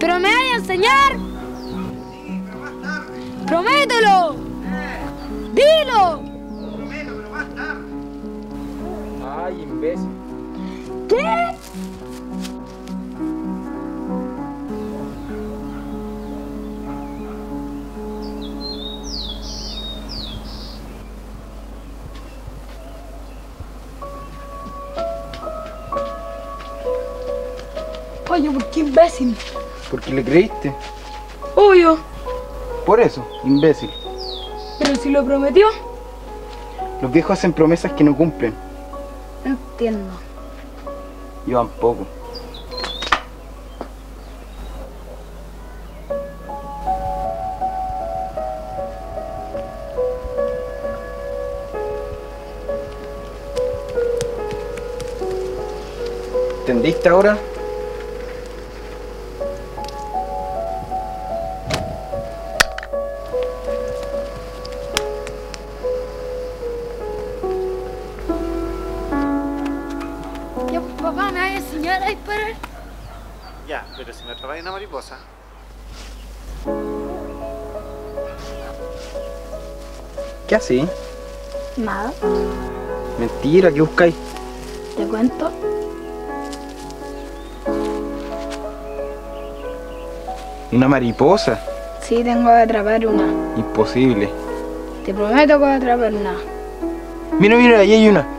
Pero me voy a enseñar. Sí, pero más tarde. Promételo. Dilo. Prometo, pero más tarde. Ay, imbécil. ¿Qué? Oye, ¿por qué imbécil? Porque le creíste. Obvio. Por eso, imbécil. Pero si lo prometió. Los viejos hacen promesas que no cumplen. Entiendo. Yo tampoco. ¿Entendiste ahora? Papá, ¿me vas a enseñar a disparar? Ya, pero si me atrapáis una mariposa. ¿Qué haces? Nada. Mentira, ¿qué buscáis? Te cuento. ¿Una mariposa? Sí, tengo que atrapar una. Imposible. Te prometo que voy a atrapar una. Mira, mira, ahí hay una.